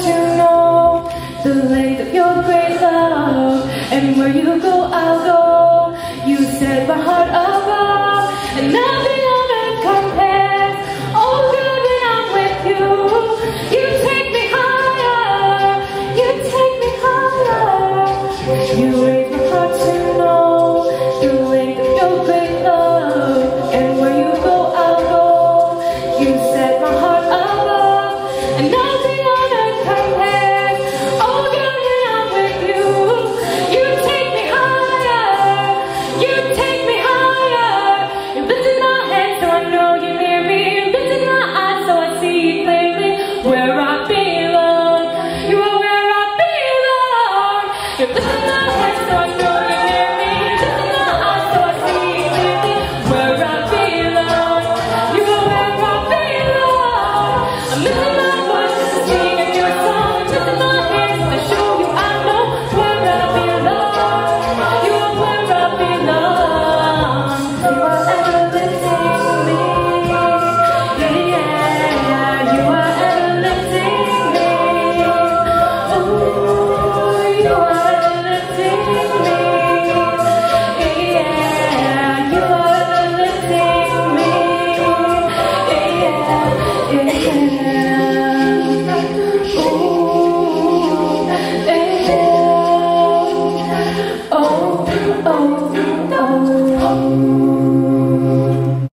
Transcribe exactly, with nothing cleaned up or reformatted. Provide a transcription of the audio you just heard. want to know the length of your grace out, and where you go I'll go. You set my heart above, and now